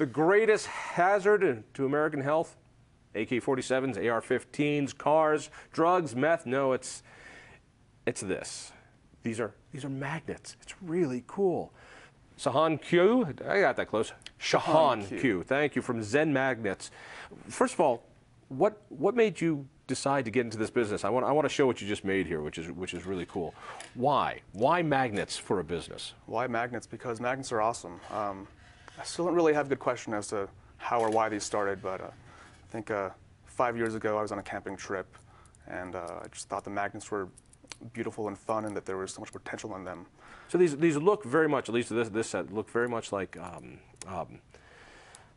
The greatest hazard to American health, AK-47s, AR-15s, cars, drugs, meth, no, it's this. These are magnets. It's really cool. Shihan Qu, I got that close. Shihan Qu, thank you, from Zen Magnets. First of all, what made you decide to get into this business? I want to show what you just made here, which is really cool. Why magnets for a business? Why magnets? Because magnets are awesome. I still don't really have a good question as to how or why these started, but I think 5 years ago I was on a camping trip, and I just thought the magnets were beautiful and fun, and that there was so much potential in them. So these look very much, at least this set, look very much like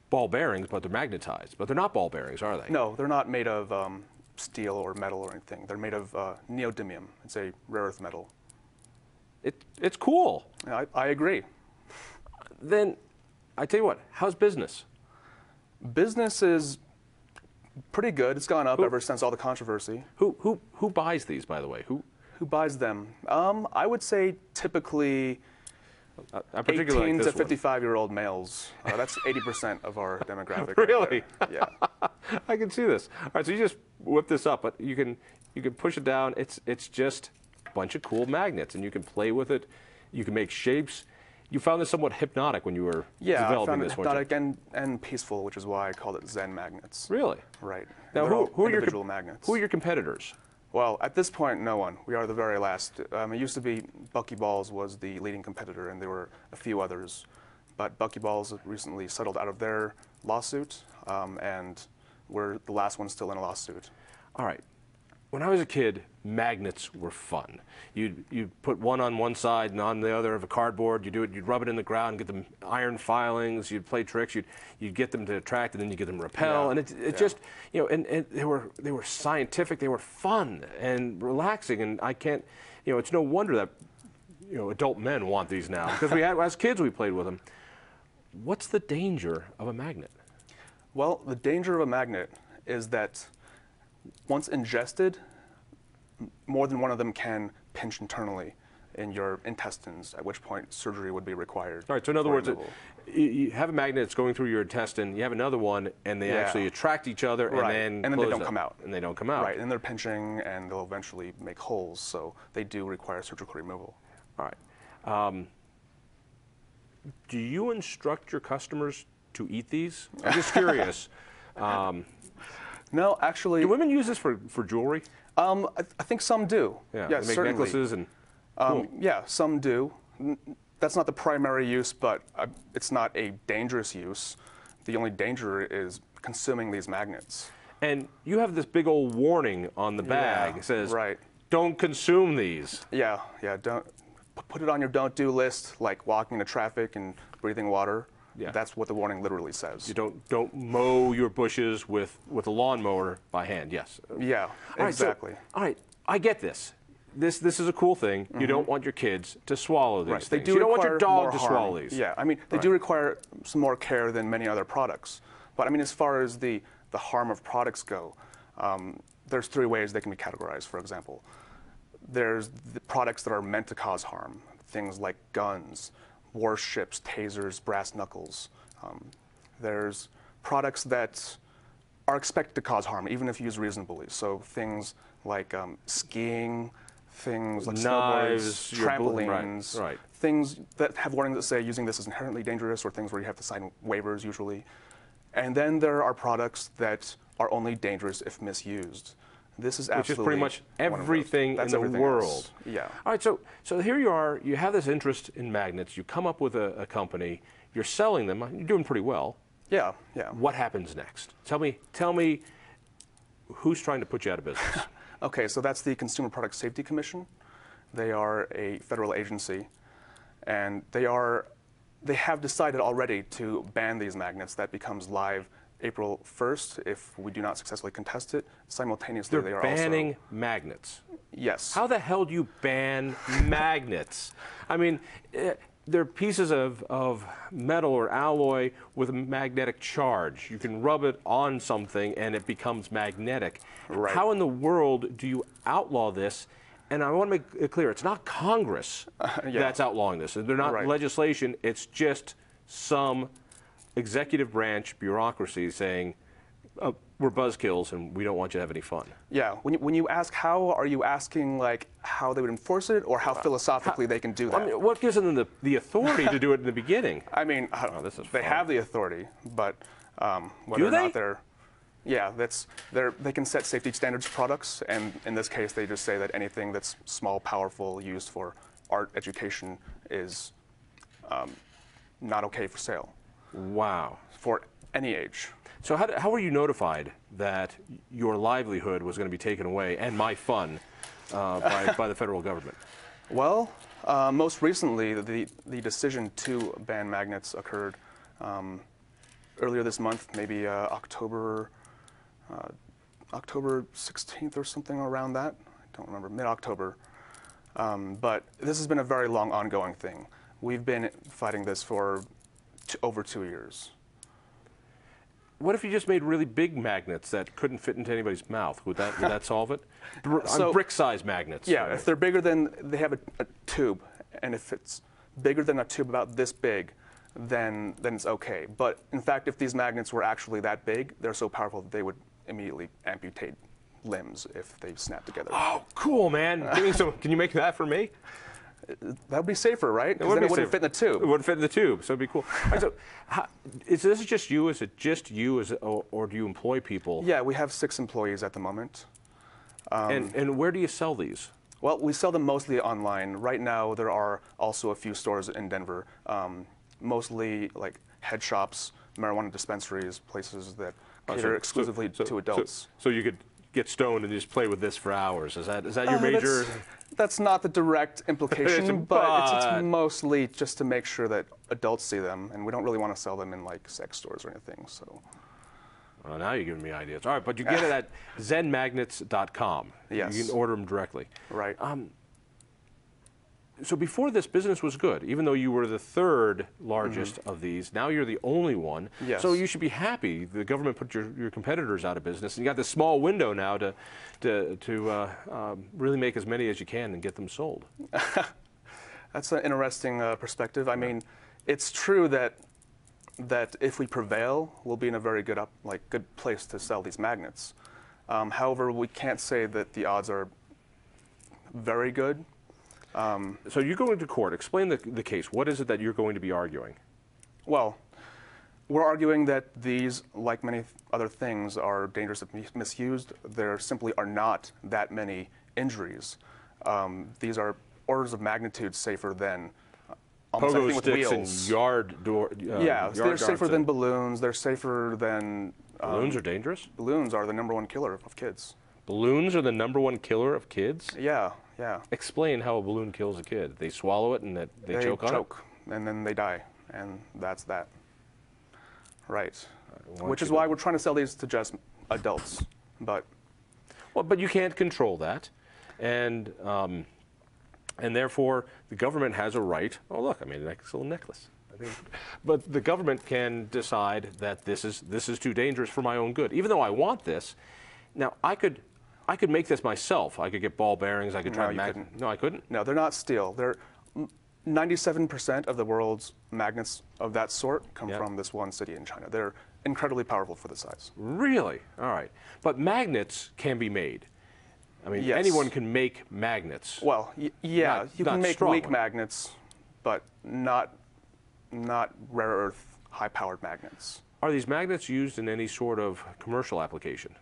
ball bearings, but they're magnetized. But they're not ball bearings, are they? No, they're not made of steel or metal or anything. They're made of neodymium. It's a rare earth metal. It's cool. I agree. Then I tell you what, how's business? Business is pretty good. It's gone up ever since all the controversy. Who buys these, by the way? Who buys them? I would say typically 18 to 55-year-old males. That's 80% of our demographic. Really? Right there. Yeah. I can see this. All right, so you just whip this up, but you can push it down. It's just a bunch of cool magnets, and you can play with it. You can make shapes. You found this somewhat hypnotic when you were developing this one. Yeah, I found it hypnotic and peaceful, which is why I called it Zen Magnets. Really? Right. Now, who are your competitors? Well, at this point, no one. We are the very last. It used to be Bucky Balls was the leading competitor, and there were a few others. But Bucky Balls recently settled out of their lawsuit, and we're the last one still in a lawsuit. All right. When I was a kid, magnets were fun. You'd put one on one side and on the other of a cardboard. You'd rub it in the ground, get them iron filings. You'd play tricks. You'd get them to attract, and then you get them to repel. Yeah. And just, you know, and they were scientific. They were fun and relaxing. And I can't, you know, it's no wonder that, you know, adult men want these now, because we had, as kids we played with them. What's the danger of a magnet? Well, the danger of a magnet is that once ingested, more than one of them can pinch internally in your intestines, at which point surgery would be required. All right, so in other words, you have a magnet that's going through your intestine, you have another one, and they actually attract each other, right. and then they don't come out. And they don't come out. Right, and they're pinching, and they'll eventually make holes, so they do require surgical removal. All right. Do you instruct your customers to eat these? I'm just curious. No, actually. Do women use this for jewelry? I think some do. Yeah, yes, make certainly. Necklaces and cool. Yeah, some do. That's not the primary use, but it's not a dangerous use. The only danger is consuming these magnets. And you have this big old warning on the bag. It says, right, don't consume these. Yeah, yeah, don't put it on your don't do list, like walking into traffic and breathing water. Yeah. That's what the warning literally says. You don't mow your bushes with a lawnmower by hand. Yes. Yeah. All exactly. Right, so, all right. I get this. This is a cool thing. Mm-hmm. You don't want your kids to swallow these. Right. They do. You don't want your dog to swallow these. Yeah. I mean, they do require some more care than many other products. But I mean, as far as the harm of products go, there's three ways they can be categorized. For example, there's the products that are meant to cause harm. Things like guns, warships, tasers, brass knuckles. There's products that are expected to cause harm, even if used reasonably. So things like skiing, things like knives, trampolines, right. Things that have warnings that say using this is inherently dangerous, or things where you have to sign waivers usually. And then there are products that are only dangerous if misused. This is absolutely pretty much everything in the world. Else. Yeah. All right. So here you are. You have this interest in magnets. You come up with a company. You're selling them. You're doing pretty well. Yeah. Yeah. What happens next? Tell me, who's trying to put you out of business? Okay. So that's the Consumer Product Safety Commission. They are a federal agency, and they have decided already to ban these magnets. That becomes live April 1st, if we do not successfully contest it. Simultaneously, they are banning also magnets. Yes. How the hell do you ban magnets? I mean, they're pieces of metal or alloy with a magnetic charge. You can rub it on something and it becomes magnetic. Right. How in the world do you outlaw this? And I want to make it clear, it's not Congress that's outlawing this. They're not legislation. It's just some executive branch bureaucracy saying, we're buzzkills and we don't want you to have any fun. Yeah, when you ask how, are you asking like how they would enforce it or how philosophically they can do that? I mean, what gives them the authority to do it in the beginning? I mean, they have the authority, but whether or not they're... Yeah, they can set safety standards for products, and in this case they just say that anything that's small, powerful, used for art education is not okay for sale. Wow. For any age. So how were you notified that your livelihood was going to be taken away, and my fun, by the federal government? Well, most recently the decision to ban magnets occurred earlier this month, maybe October 16th or something around that. I don't remember, mid-October. But this has been a very long ongoing thing. We've been fighting this for over 2 years. What if you just made really big magnets that couldn't fit into anybody's mouth? Would that solve it? Brick-sized magnets. Yeah, if they're bigger than, they have a tube, and if it's bigger than a tube about this big, then it's okay. But in fact, if these magnets were actually that big, they're so powerful that they would immediately amputate limbs if they snapped together. Oh, cool, man. Can you make that for me? That would be safer, right? Because then it wouldn't fit in the tube. It wouldn't fit in the tube, so it'd be cool. Right, so, is this just you? Is it just you, or do you employ people? Yeah, we have 6 employees at the moment. And where do you sell these? Well, we sell them mostly online. Right now, there are also a few stores in Denver. Mostly like head shops, marijuana dispensaries, places that cater exclusively to adults. So you could get stoned and just play with this for hours. Is that your major? That's not the direct implication, but it's mostly just to make sure that adults see them, and we don't really want to sell them in like sex stores or anything. So. Well, now you're giving me ideas. All right, but you get it at zenmagnets.com. Yes. You can order them directly. Right. So before this, business was good, even though you were the 3rd largest of these. Now you're the only one. Yes. So you should be happy. The government put your competitors out of business, and you got this small window now to really make as many as you can and get them sold. That's an interesting perspective. I mean, it's true that if we prevail, we'll be in a very good place to sell these magnets. However, we can't say that the odds are very good. So you go into court. Explain the case. What is it that you're going to be arguing? Well, we're arguing that these, like many other things, are dangerous if misused. There simply are not that many injuries. These are orders of magnitude safer than almost anything with wheels. Pogo sticks and yard door. Yeah, they're safer than balloons. They're safer than... Balloons are dangerous? Balloons are the #1 killer of kids. Balloons are the #1 killer of kids? Yeah. Yeah. Explain how a balloon kills a kid. They swallow it and they choke on it? They choke, and then they die, and that's that. Right. Which is why we're trying to sell these to just adults, but... Well, but you can't control that, and therefore the government has a right... Oh, look, I made a nice little necklace. But the government can decide that this is too dangerous for my own good, even though I want this. Now, I could make this myself. I could get ball bearings. I could try magnets. No, I couldn't. No, they're not steel. They're 97% of the world's magnets of that sort come from this one city in China. They're incredibly powerful for the size. Really? All right. But magnets can be made. I mean, anyone can make magnets. Well, yeah, you can make weak magnets, but not rare earth, high-powered magnets. Are these magnets used in any sort of commercial application?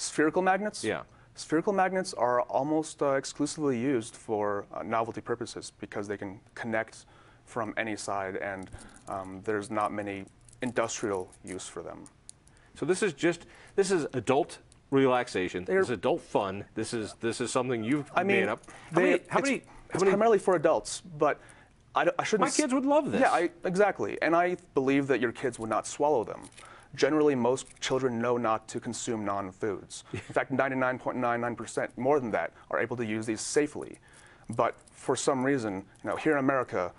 Spherical magnets? Yeah. Spherical magnets are almost exclusively used for novelty purposes because they can connect from any side, and there's not many industrial use for them. So this is adult relaxation. This is adult fun. This is something you've made up. It's primarily for adults, but I shouldn't. My kids would love this. Yeah, exactly. And I believe that your kids would not swallow them. Generally, most children know not to consume non-foods. In fact, 99.99%, more than that, are able to use these safely. But for some reason, here in America,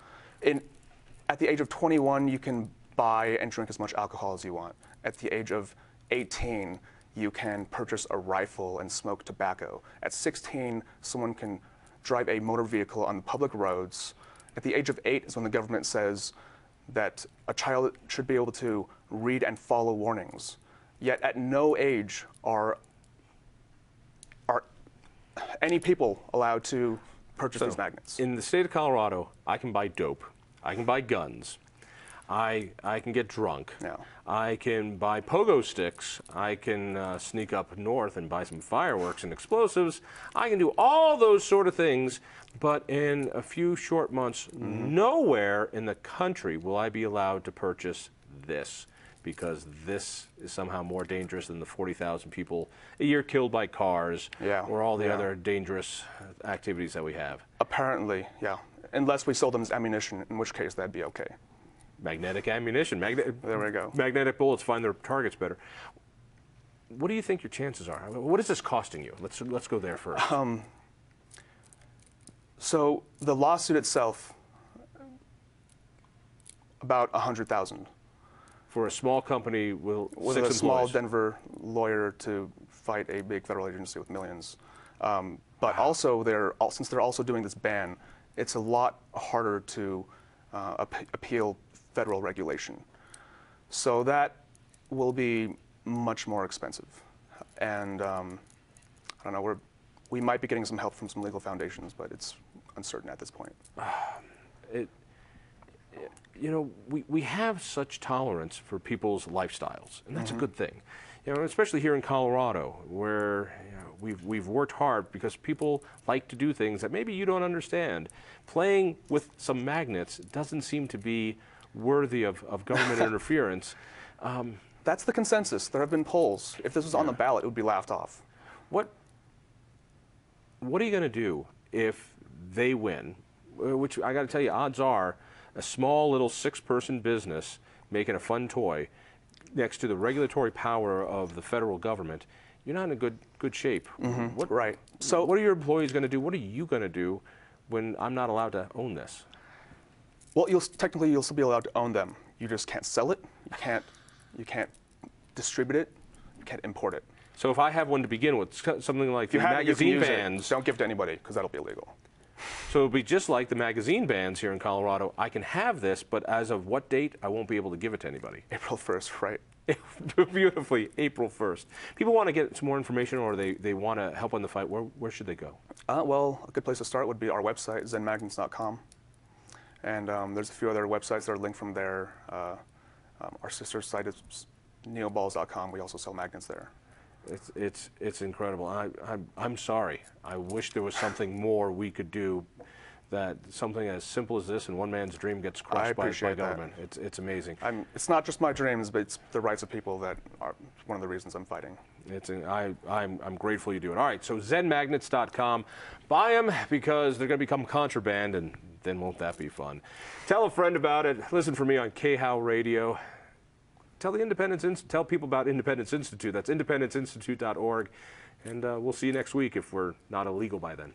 at the age of 21, you can buy and drink as much alcohol as you want. At the age of 18, you can purchase a rifle and smoke tobacco. At 16, someone can drive a motor vehicle on the public roads. At the age of 8 is when the government says that a child should be able to read and follow warnings. Yet at no age are any people allowed to purchase these magnets. In the state of Colorado, I can buy dope, I can buy guns, I can get drunk, I can buy pogo sticks, I can sneak up north and buy some fireworks and explosives, I can do all those sort of things, but in a few short months, nowhere in the country will I be allowed to purchase this, because this is somehow more dangerous than the 40,000 people a year killed by cars or all the other dangerous activities that we have. Apparently, unless we sold them as ammunition, in which case that'd be okay. Magnetic ammunition. There we go. Magnetic bullets find their targets better. What do you think your chances are? What is this costing you? Let's go there first. So the lawsuit itself, about 100,000. For a small company with a small Denver lawyer to fight a big federal agency with millions. But also, since they're also doing this ban, it's a lot harder to appeal federal regulation. So that will be much more expensive. And I don't know, we might be getting some help from some legal foundations, but it's uncertain at this point. You know, we have such tolerance for people's lifestyles, and that's a good thing. You know, especially here in Colorado, where we've worked hard because people like to do things that maybe you don't understand. Playing with some magnets doesn't seem to be worthy of government interference. That's the consensus. There have been polls. If this was on the ballot, it would be laughed off. What are you going to do if they win? Which I got to tell you, odds are, a small little six-person business making a fun toy next to the regulatory power of the federal government, you're not in a good shape. So what are your employees going to do? What are you going to do when I'm not allowed to own this? Well, technically you'll still be allowed to own them. You just can't sell it. You can't distribute it. You can't import it. So if I have one to begin with, something like the magazine bans, don't give it to anybody because that'll be illegal. So it'll be just like the magazine bans here in Colorado. I can have this, but as of what date, I won't be able to give it to anybody. April 1st, right? Beautifully, April 1st. People want to get some more information, or they want to help on the fight. Where should they go? Well, a good place to start would be our website, zenmagnets.com. And there's a few other websites that are linked from there. Our sister site is neoballs.com. We also sell magnets there. It's incredible. I'm sorry. I wish there was something more we could do. That something as simple as this, and one man's dream gets crushed by government. It's amazing. It's not just my dreams, but it's the rights of people that are one of the reasons I'm fighting. I'm grateful you do it. All right. So zenmagnets.com. Buy them because they're going to become contraband, and then won't that be fun? Tell a friend about it. Listen for me on KHOW Radio. Tell people about Independence Institute. That's independenceinstitute.org. And we'll see you next week if we're not illegal by then.